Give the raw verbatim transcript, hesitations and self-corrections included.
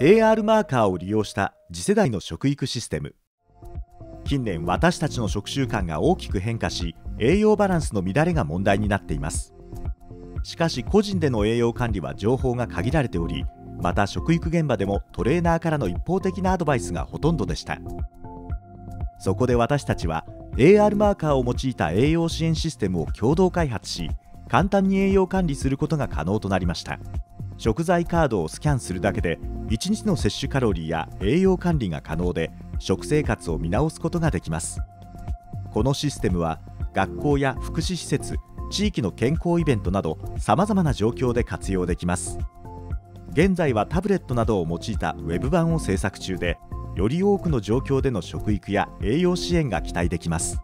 エーアール マーカーを利用した次世代の食育システム。近年、私たちの食習慣が大きく変化し、栄養バランスの乱れが問題になっています。しかし、個人での栄養管理は情報が限られており、また食育現場でもトレーナーからの一方的なアドバイスがほとんどでした。そこで私たちは エーアール マーカーを用いた栄養支援システムを共同開発し、簡単に栄養管理することが可能となりました。食材カードをスキャンするだけでいちにちの摂取カロリーや栄養管理が可能で、食生活を見直すことができます。このシステムは学校や福祉施設、地域の健康イベントなどさまざまな状況で活用できます。現在はタブレットなどを用いたウェブ版を制作中で、より多くの状況での食育や栄養支援が期待できます。